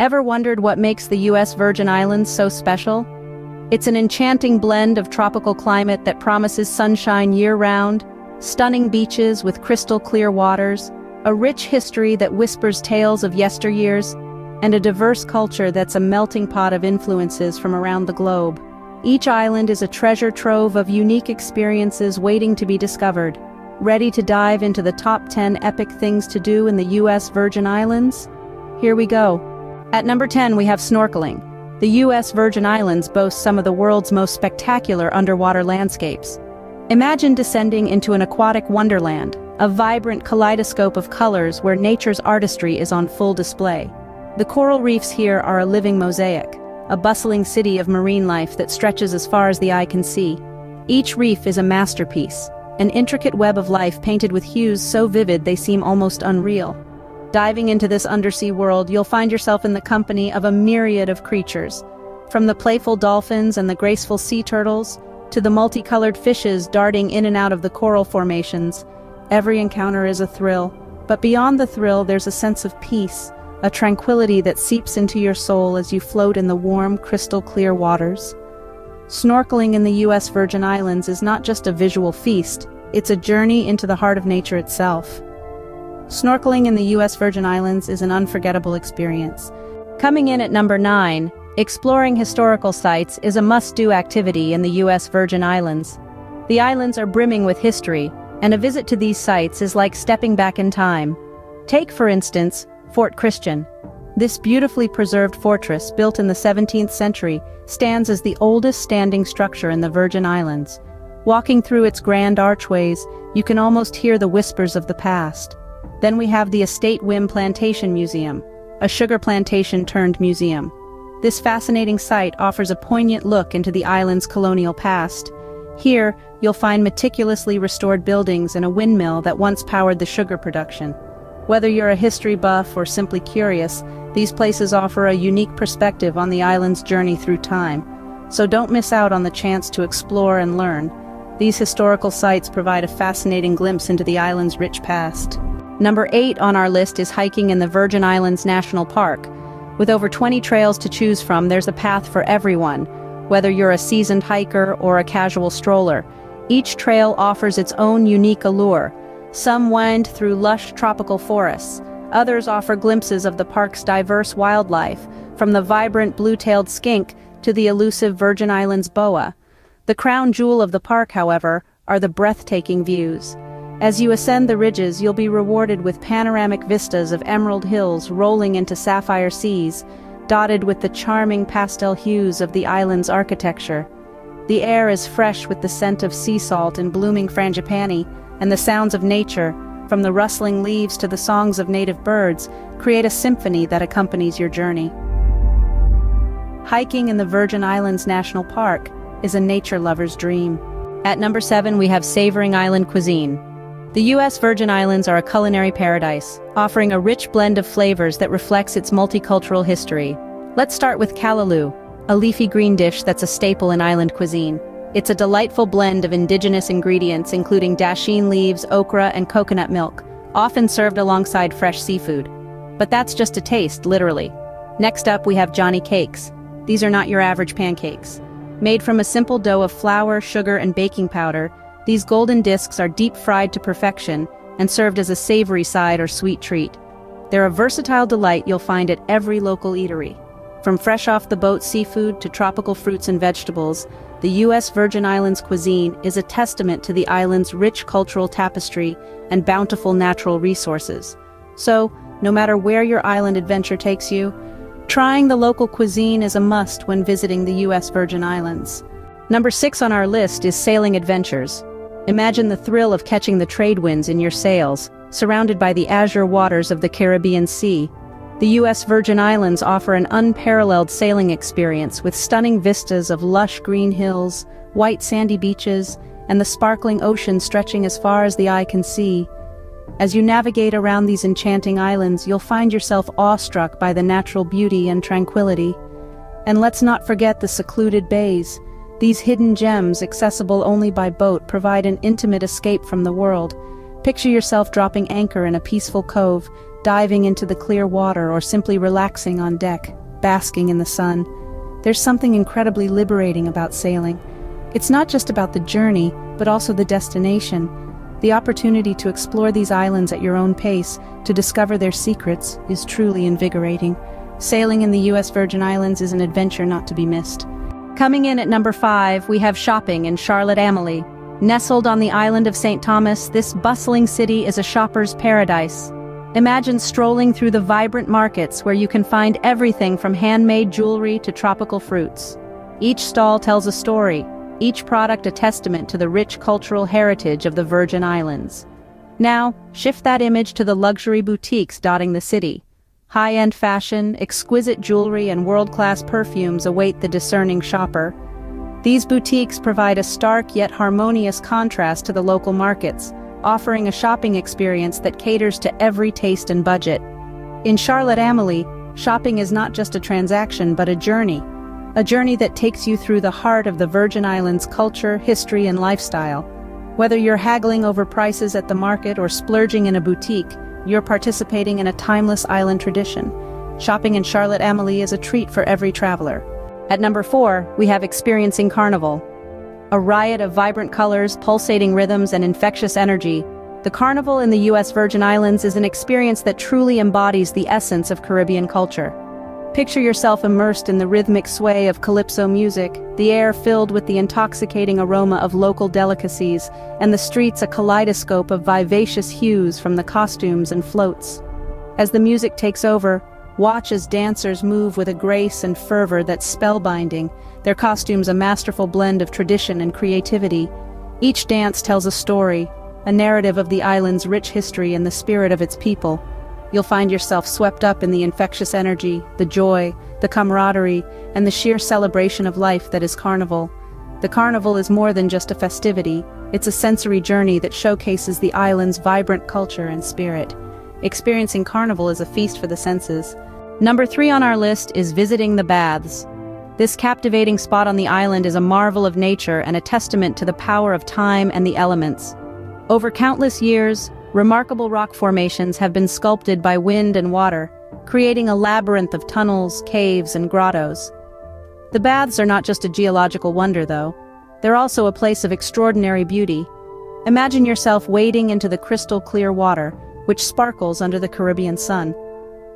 Ever wondered what makes the US Virgin Islands so special? It's an enchanting blend of tropical climate that promises sunshine year-round, stunning beaches with crystal-clear waters, a rich history that whispers tales of yesteryears, and a diverse culture that's a melting pot of influences from around the globe. Each island is a treasure trove of unique experiences waiting to be discovered. Ready to dive into the top 10 epic things to do in the US Virgin Islands? Here we go. At number 10, we have snorkeling. The US Virgin Islands boasts some of the world's most spectacular underwater landscapes. Imagine descending into an aquatic wonderland, a vibrant kaleidoscope of colors where nature's artistry is on full display. The coral reefs here are a living mosaic, a bustling city of marine life that stretches as far as the eye can see. Each reef is a masterpiece, an intricate web of life painted with hues so vivid they seem almost unreal. Diving into this undersea world, you'll find yourself in the company of a myriad of creatures. From the playful dolphins and the graceful sea turtles, to the multicolored fishes darting in and out of the coral formations, every encounter is a thrill. But beyond the thrill, there's a sense of peace, a tranquility that seeps into your soul as you float in the warm, crystal-clear waters. Snorkeling in the US Virgin Islands is not just a visual feast, it's a journey into the heart of nature itself. Snorkeling in the US Virgin Islands is an unforgettable experience. Coming in at number 9, exploring historical sites is a must-do activity in the US Virgin Islands. The islands are brimming with history, and a visit to these sites is like stepping back in time. Take, for instance, Fort Christian. This beautifully preserved fortress, built in the 17th century, stands as the oldest standing structure in the Virgin Islands. Walking through its grand archways, you can almost hear the whispers of the past. Then we have the Estate Whim Plantation Museum, a sugar plantation turned museum. This fascinating site offers a poignant look into the island's colonial past. Here, you'll find meticulously restored buildings and a windmill that once powered the sugar production. Whether you're a history buff or simply curious, these places offer a unique perspective on the island's journey through time. So don't miss out on the chance to explore and learn. These historical sites provide a fascinating glimpse into the island's rich past. Number 8 on our list is hiking in the Virgin Islands National Park. With over 20 trails to choose from, there's a path for everyone. Whether you're a seasoned hiker or a casual stroller, each trail offers its own unique allure. Some wind through lush tropical forests. Others offer glimpses of the park's diverse wildlife, from the vibrant blue-tailed skink to the elusive Virgin Islands boa. The crown jewel of the park, however, are the breathtaking views. As you ascend the ridges, you'll be rewarded with panoramic vistas of emerald hills rolling into sapphire seas, dotted with the charming pastel hues of the island's architecture. The air is fresh with the scent of sea salt and blooming frangipani, and the sounds of nature, from the rustling leaves to the songs of native birds, create a symphony that accompanies your journey. Hiking in the Virgin Islands National Park is a nature lover's dream. At number 7, we have savoring island cuisine. The US Virgin Islands are a culinary paradise, offering a rich blend of flavors that reflects its multicultural history. Let's start with callaloo, a leafy green dish that's a staple in island cuisine. It's a delightful blend of indigenous ingredients, including dasheen leaves, okra, and coconut milk, often served alongside fresh seafood. But that's just a taste, literally. Next up, we have Johnny Cakes. These are not your average pancakes. Made from a simple dough of flour, sugar, and baking powder, these golden discs are deep-fried to perfection and served as a savory side or sweet treat. They're a versatile delight you'll find at every local eatery. From fresh-off-the-boat seafood to tropical fruits and vegetables, the US Virgin Islands cuisine is a testament to the island's rich cultural tapestry and bountiful natural resources. So, no matter where your island adventure takes you, trying the local cuisine is a must when visiting the US Virgin Islands. Number 6 on our list is sailing adventures. Imagine the thrill of catching the trade winds in your sails, surrounded by the azure waters of the Caribbean Sea. The US Virgin Islands offer an unparalleled sailing experience with stunning vistas of lush green hills, white sandy beaches, and the sparkling ocean stretching as far as the eye can see. As you navigate around these enchanting islands, you'll find yourself awestruck by the natural beauty and tranquility. And let's not forget the secluded bays. These hidden gems, accessible only by boat, provide an intimate escape from the world. Picture yourself dropping anchor in a peaceful cove, diving into the clear water or simply relaxing on deck, basking in the sun. There's something incredibly liberating about sailing. It's not just about the journey, but also the destination. The opportunity to explore these islands at your own pace, to discover their secrets, is truly invigorating. Sailing in the US Virgin Islands is an adventure not to be missed. Coming in at number 5, we have shopping in Charlotte Amalie. Nestled on the island of St. Thomas, this bustling city is a shopper's paradise. Imagine strolling through the vibrant markets where you can find everything from handmade jewelry to tropical fruits. Each stall tells a story, each product a testament to the rich cultural heritage of the Virgin Islands. Now, shift that image to the luxury boutiques dotting the city. High-end fashion, exquisite jewelry, and world-class perfumes await the discerning shopper. These boutiques provide a stark yet harmonious contrast to the local markets, offering a shopping experience that caters to every taste and budget. In Charlotte Amalie, shopping is not just a transaction but a journey that takes you through the heart of the Virgin Islands culture, history, and lifestyle. Whether you're haggling over prices at the market or splurging in a boutique, you're participating in a timeless island tradition. Shopping in Charlotte Amalie is a treat for every traveler. At number 4, we have Experiencing Carnival. A riot of vibrant colors, pulsating rhythms, and infectious energy, the carnival in the US Virgin Islands is an experience that truly embodies the essence of Caribbean culture. Picture yourself immersed in the rhythmic sway of calypso music, the air filled with the intoxicating aroma of local delicacies, and the streets a kaleidoscope of vivacious hues from the costumes and floats. As the music takes over, watch as dancers move with a grace and fervor that's spellbinding, their costumes a masterful blend of tradition and creativity. Each dance tells a story, a narrative of the island's rich history and the spirit of its people. You'll find yourself swept up in the infectious energy, the joy, the camaraderie, and the sheer celebration of life that is carnival. The carnival is more than just a festivity, it's a sensory journey that showcases the island's vibrant culture and spirit. Experiencing carnival is a feast for the senses. Number 3 on our list is visiting the Baths. This captivating spot on the island is a marvel of nature and a testament to the power of time and the elements. Over countless years, remarkable rock formations have been sculpted by wind and water, creating a labyrinth of tunnels, caves, and grottos. The Baths are not just a geological wonder, though. They're also a place of extraordinary beauty. Imagine yourself wading into the crystal clear water, which sparkles under the Caribbean sun.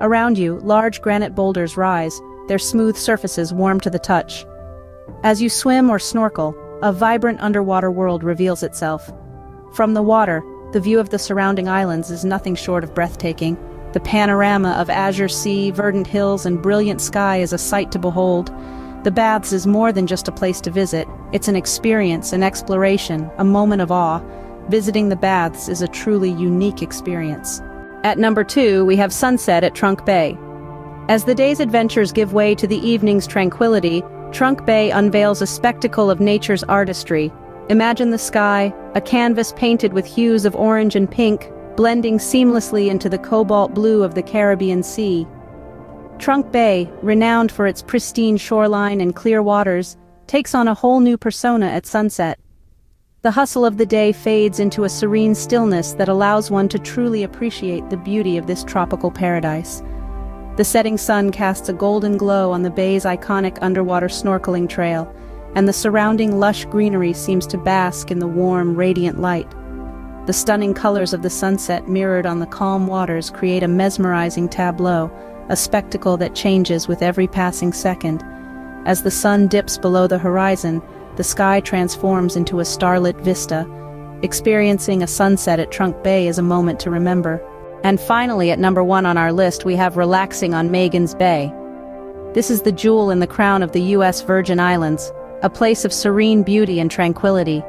Around you, large granite boulders rise, their smooth surfaces warm to the touch. As you swim or snorkel, a vibrant underwater world reveals itself. From the water, the view of the surrounding islands is nothing short of breathtaking. The panorama of azure sea, verdant hills, and brilliant sky is a sight to behold. The Baths is more than just a place to visit, it's an experience, an exploration, a moment of awe. Visiting the Baths is a truly unique experience. At number 2, we have sunset at Trunk Bay. As the day's adventures give way to the evening's tranquility, Trunk Bay unveils a spectacle of nature's artistry. Imagine the sky, a canvas painted with hues of orange and pink, blending seamlessly into the cobalt blue of the Caribbean Sea. Trunk Bay, renowned for its pristine shoreline and clear waters, takes on a whole new persona at sunset. The hustle of the day fades into a serene stillness that allows one to truly appreciate the beauty of this tropical paradise. The setting sun casts a golden glow on the bay's iconic underwater snorkeling trail, and the surrounding lush greenery seems to bask in the warm, radiant light. The stunning colors of the sunset mirrored on the calm waters create a mesmerizing tableau, a spectacle that changes with every passing second. As the sun dips below the horizon, the sky transforms into a starlit vista. Experiencing a sunset at Trunk Bay is a moment to remember. And finally, at number 1 on our list, we have relaxing on Magens Bay. This is the jewel in the crown of the US Virgin Islands, a place of serene beauty and tranquility.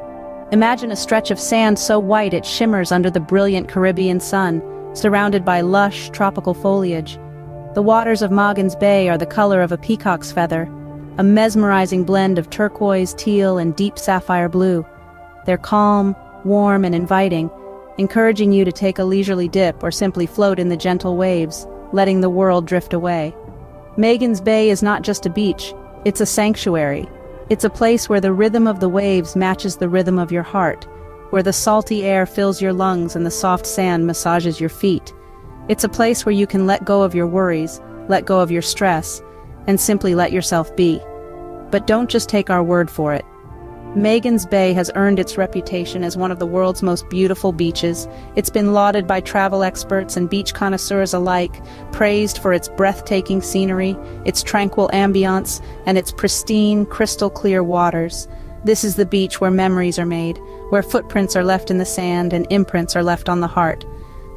Imagine a stretch of sand so white it shimmers under the brilliant Caribbean sun, surrounded by lush, tropical foliage. The waters of Magens Bay are the color of a peacock's feather, a mesmerizing blend of turquoise, teal, and deep sapphire blue. They're calm, warm, and inviting, encouraging you to take a leisurely dip or simply float in the gentle waves, letting the world drift away. Magens Bay is not just a beach, it's a sanctuary. It's a place where the rhythm of the waves matches the rhythm of your heart, where the salty air fills your lungs and the soft sand massages your feet. It's a place where you can let go of your worries, let go of your stress, and simply let yourself be. But don't just take our word for it. Magens Bay has earned its reputation as one of the world's most beautiful beaches. It's been lauded by travel experts and beach connoisseurs alike, praised for its breathtaking scenery, its tranquil ambiance, and its pristine, crystal-clear waters. This is the beach where memories are made, where footprints are left in the sand and imprints are left on the heart.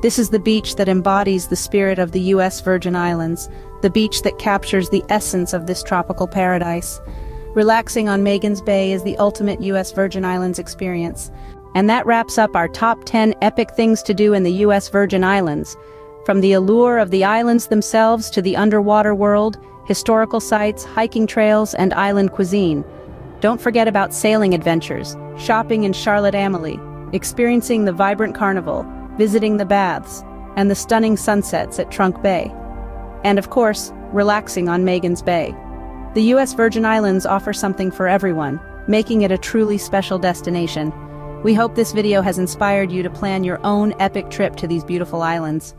This is the beach that embodies the spirit of the US Virgin Islands, the beach that captures the essence of this tropical paradise. Relaxing on Magens Bay is the ultimate U.S. Virgin Islands experience. And that wraps up our top 10 epic things to do in the U.S. Virgin Islands. From the allure of the islands themselves to the underwater world, historical sites, hiking trails, and island cuisine. Don't forget about sailing adventures, shopping in Charlotte Amalie, experiencing the vibrant carnival, visiting the baths, and the stunning sunsets at Trunk Bay. And of course, relaxing on Magens Bay. The U.S. Virgin Islands offer something for everyone, making it a truly special destination. We hope this video has inspired you to plan your own epic trip to these beautiful islands.